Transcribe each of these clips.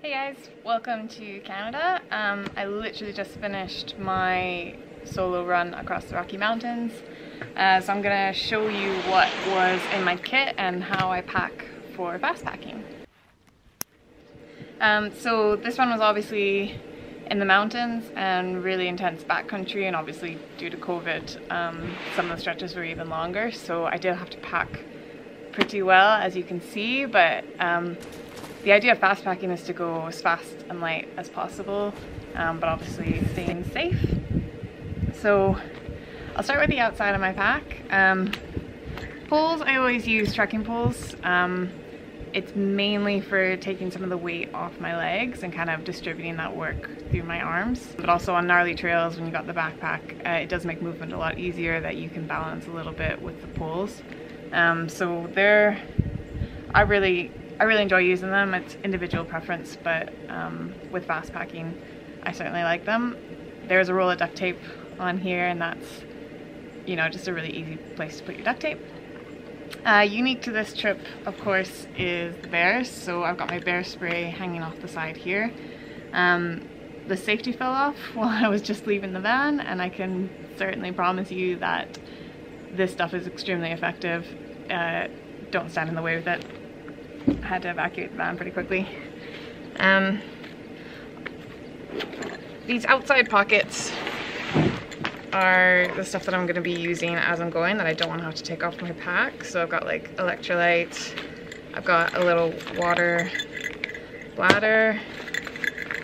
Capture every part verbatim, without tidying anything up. Hey guys, welcome to Canada. Um, I literally just finished my solo run across the Rocky Mountains. Uh, so I'm gonna show you what was in my kit and how I pack for fastpacking. Um, so this run was obviously in the mountains and really intense backcountry, and obviously due to COVID, um, some of the stretches were even longer, so I did have to pack pretty well, as you can see, but um, the idea of fast packing is to go as fast and light as possible, um, but obviously staying safe. So I'll start with the outside of my pack. Um, poles, I always use trekking poles. Um, it's mainly for taking some of the weight off my legs and kind of distributing that work through my arms, but also on gnarly trails when you've got the backpack, uh, it does make movement a lot easier that you can balance a little bit with the poles. Um, so they're, I really, I really enjoy using them. It's individual preference, but um, with fast packing, I certainly like them. There's a roll of duct tape on here, and that's, you know, just a really easy place to put your duct tape. Uh, unique to this trip, of course, is the bears. So I've got my bear spray hanging off the side here. Um, the safety fell off while I was just leaving the van, and I can certainly promise you that this stuff is extremely effective. Uh, don't stand in the way with it. I had to evacuate the van pretty quickly. Um, these outside pockets are the stuff that I'm going to be using as I'm going that I don't want to have to take off my pack. So I've got like electrolytes, I've got a little water bladder,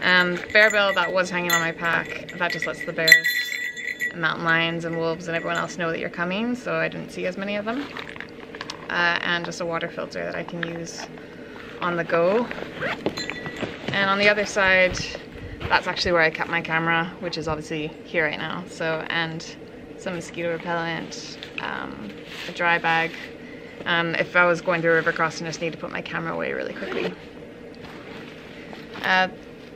um, bear bell that was hanging on my pack. That just lets the bears and mountain lions and wolves and everyone else know that you're coming, so I didn't see as many of them. Uh, and just a water filter that I can use on the go. And on the other side, that's actually where I kept my camera, which is obviously here right now. So, and some mosquito repellent, um, a dry bag. Um, if I was going through a river crossing, I just need to put my camera away really quickly. Uh,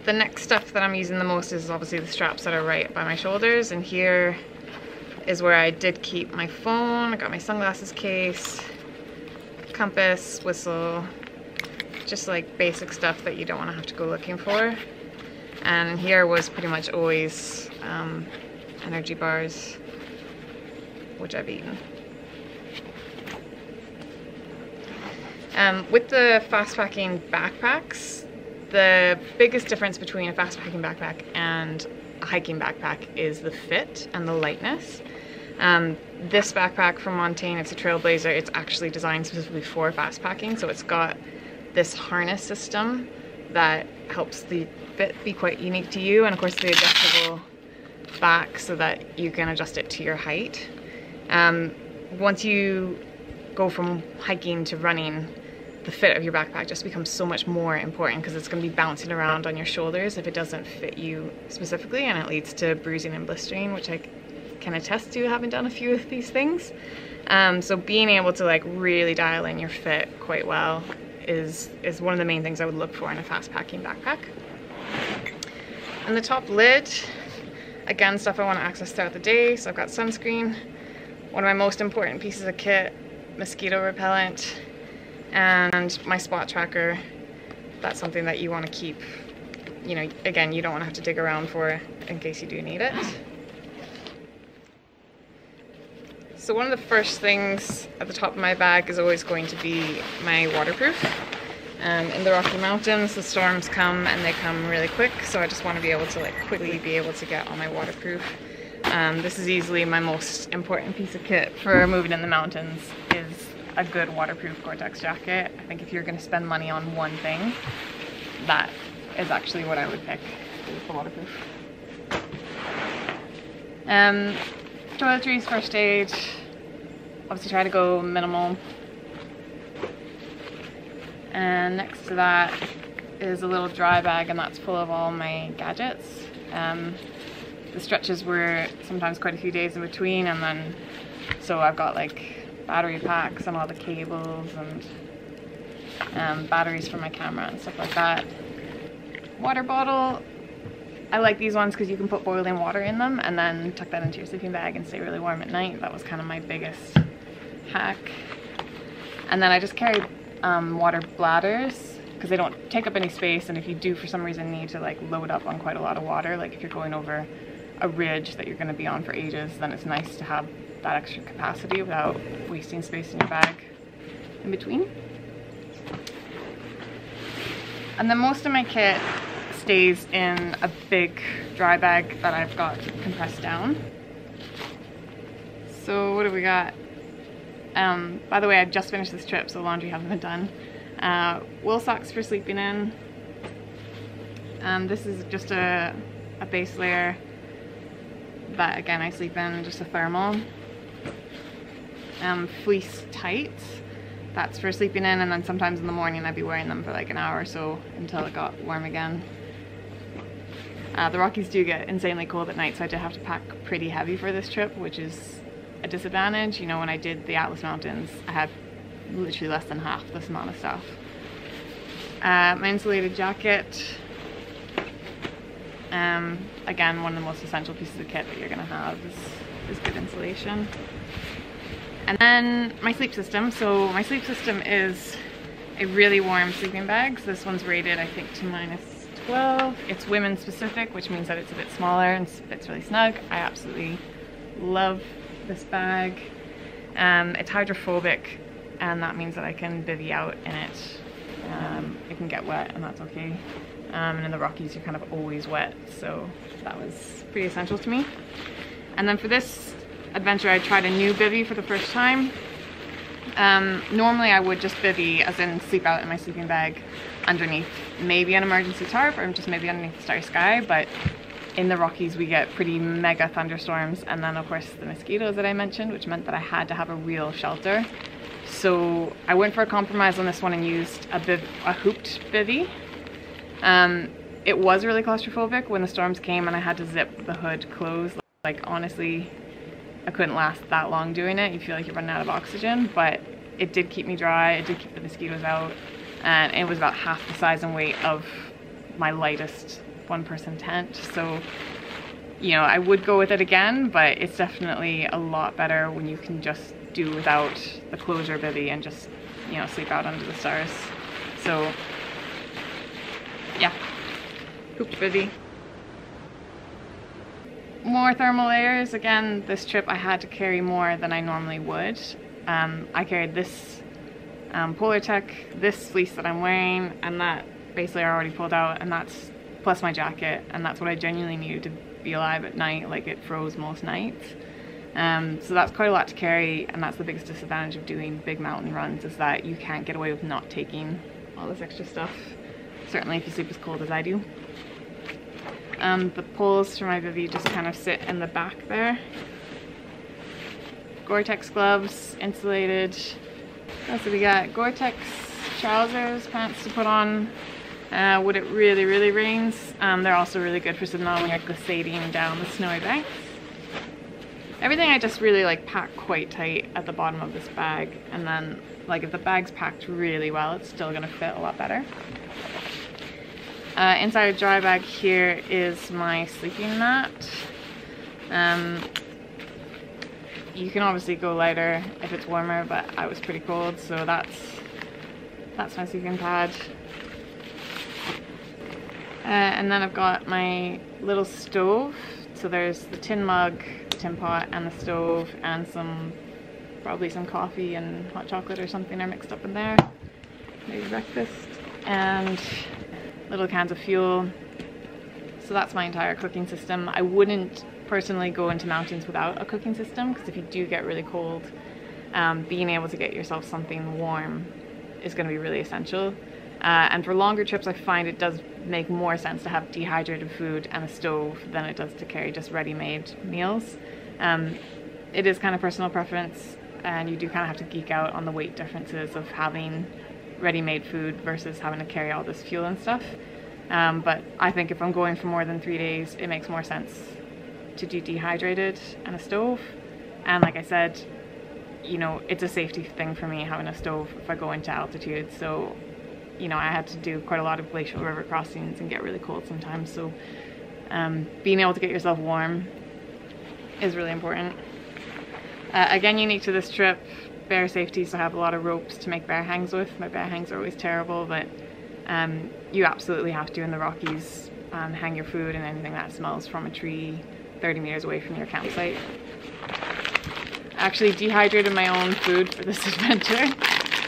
the next stuff that I'm using the most is obviously the straps that are right by my shoulders, and here is where I did keep my phone. I got my sunglasses case, compass, whistle, just like basic stuff that you don't want to have to go looking for. And here was pretty much always um, energy bars, which I've eaten. Um, with the fastpacking backpacks, the biggest difference between a fastpacking backpack and a hiking backpack is the fit and the lightness. Um, this backpack from Montane, it's a Trailblazer, it's actually designed specifically for fast packing, so it's got this harness system that helps the fit be quite unique to you, and of course the adjustable back so that you can adjust it to your height. Um, once you go from hiking to running, the fit of your backpack just becomes so much more important because it's going to be bouncing around on your shoulders if it doesn't fit you specifically, and it leads to bruising and blistering, which I can attest to having done a few of these things. Um, so being able to like really dial in your fit quite well is, is one of the main things I would look for in a fast packing backpack. And the top lid, again, stuff I want to access throughout the day. So I've got sunscreen, one of my most important pieces of kit, mosquito repellent, and my spot tracker. That's something that you want to keep, you know, again, you don't want to have to dig around for in case you do need it. So one of the first things at the top of my bag is always going to be my waterproof. Um, in the Rocky Mountains, the storms come and they come really quick, so I just want to be able to like quickly be able to get on my waterproof. Um, this is easily my most important piece of kit for moving in the mountains, is a good waterproof Gore-Tex jacket. I think if you're going to spend money on one thing, that is actually what I would pick, is the waterproof. Um, Toiletries, first aid, obviously try to go minimal. And next to that is a little dry bag, and that's full of all my gadgets. Um, the stretches were sometimes quite a few days in between, and then so I've got like battery packs and all the cables and um, batteries for my camera and stuff like that. Water bottle. I like these ones because you can put boiling water in them and then tuck that into your sleeping bag and stay really warm at night. That was kind of my biggest hack. And then I just carried um, water bladders. because they don't take up any space, and if you do for some reason need to like load up on quite a lot of water, like if you're going over a ridge that you're going to be on for ages, then it's nice to have that extra capacity without wasting space in your bag in between. And then most of my kit stays in a big dry bag that I've got compressed down. So what do we got? Um, by the way, I've just finished this trip, so laundry hasn't been done. Uh, wool socks for sleeping in. Um, this is just a, a base layer that, again, I sleep in, just a thermal. Um, fleece tights, that's for sleeping in, and then sometimes in the morning I'd be wearing them for like an hour or so until it got warm again. Uh, the Rockies do get insanely cold at night, so I did have to pack pretty heavy for this trip, which is a disadvantage. You know, when I did the Atlas Mountains, I had literally less than half this amount of stuff. Uh, my insulated jacket, um, again, one of the most essential pieces of kit that you're going to have is, is good insulation. And then my sleep system. So my sleep system is a really warm sleeping bag. So this one's rated, I think, to minus twelve. It's women specific, which means that it's a bit smaller and fits really snug. I absolutely love this bag. Um, it's hydrophobic, and that means that I can bivvy out in it. Um, it can get wet, and that's okay. Um, and in the Rockies, you're kind of always wet, so that was pretty essential to me. And then for this adventure, I tried a new bivvy for the first time. Um, normally, I would just bivvy, as in sleep out in my sleeping bag, underneath maybe an emergency tarp, or just maybe underneath the starry sky, but in the Rockies, we get pretty mega thunderstorms, and then of course the mosquitoes that I mentioned, which meant that I had to have a real shelter. So I went for a compromise on this one and used a, biv a hooped bivvy. Um, it was really claustrophobic when the storms came, and I had to zip the hood closed. Like, honestly, I couldn't last that long doing it. You feel like you're running out of oxygen, but it did keep me dry. It did keep the mosquitoes out, and it was about half the size and weight of my lightest one-person tent, so you know, I would go with it again, but it's definitely a lot better when you can just do without the closure bivvy and just, you know, sleep out under the stars. So yeah, hooped bivvy. More thermal layers. Again, this trip I had to carry more than I normally would. Um, I carried this um, Polartec, this fleece that I'm wearing, and that base layer I already pulled out, and that's plus my jacket, and that's what I genuinely needed to be alive at night. Like, it froze most nights, um, so that's quite a lot to carry, and that's the biggest disadvantage of doing big mountain runs, is that you can't get away with not taking all this extra stuff, certainly if you sleep as cold as I do. Um, the poles for my bivvy just kind of sit in the back there. Gore-Tex gloves, insulated. That's what we got. Gore-Tex trousers, pants to put on Uh, when it really, really rains. Um, they're also really good for sitting on when you're glissading down the snowy banks. Everything I just really like pack quite tight at the bottom of this bag, and then like if the bag's packed really well, it's still gonna fit a lot better. Uh, inside a dry bag here is my sleeping mat. Um, you can obviously go lighter if it's warmer, but I was pretty cold, so that's that's my sleeping pad. Uh, and then I've got my little stove. So there's the tin mug, the tin pot, and the stove, and some, probably some coffee and hot chocolate or something are mixed up in there. Maybe breakfast. And little cans of fuel. So that's my entire cooking system. I wouldn't personally go into mountains without a cooking system, because if you do get really cold, um, being able to get yourself something warm is going to be really essential. Uh, and for longer trips, I find it does make more sense to have dehydrated food and a stove than it does to carry just ready-made meals. Um, it is kind of personal preference, and you do kind of have to geek out on the weight differences of having ready-made food versus having to carry all this fuel and stuff. Um, but I think if I'm going for more than three days, it makes more sense to do dehydrated and a stove. And like I said, you know, it's a safety thing for me having a stove if I go into altitude. So, you know, I had to do quite a lot of glacial river crossings and get really cold sometimes, so um, being able to get yourself warm is really important. Uh, again, unique to this trip, bear safety, so I have a lot of ropes to make bear hangs with. My bear hangs are always terrible, but Um, you absolutely have to in the Rockies um, hang your food and anything that smells from a tree thirty meters away from your campsite. I actually dehydrated my own food for this adventure,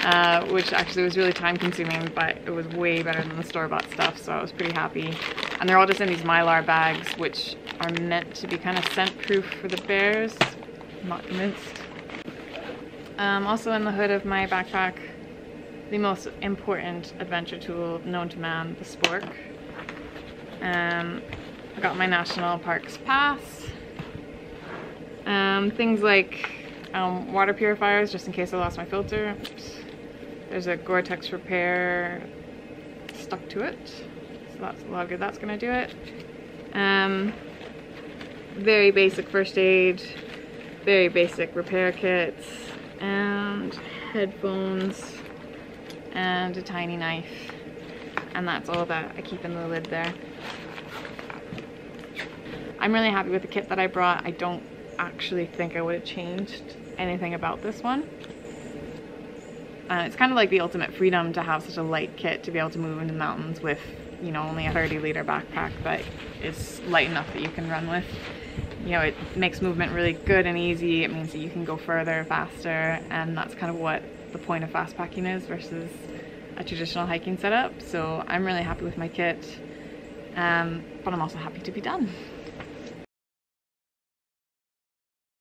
uh, which actually was really time consuming, but it was way better than the store-bought stuff, so I was pretty happy. And they're all just in these Mylar bags, which are meant to be kind of scent-proof for the bears. I'm not convinced. Um, also in the hood of my backpack, the most important adventure tool known to man, the spork. Um, I got my National Parks Pass. Um, things like um, water purifiers, just in case I lost my filter. Oops. There's a Gore-Tex repair stuck to it, so that's a lot of good. That's gonna do it. Um, very basic first aid, very basic repair kits, and headphones, and a tiny knife, and that's all that I keep in the lid there. I'm really happy with the kit that I brought. I don't actually think I would have changed anything about this one. Uh, it's kind of like the ultimate freedom to have such a light kit to be able to move into the mountains with, you know, only a thirty liter backpack, but it's light enough that you can run with. You know, it makes movement really good and easy. It means that you can go further, faster, and that's kind of what the point of fast packing is versus a traditional hiking setup. So I'm really happy with my kit, um, but I'm also happy to be done.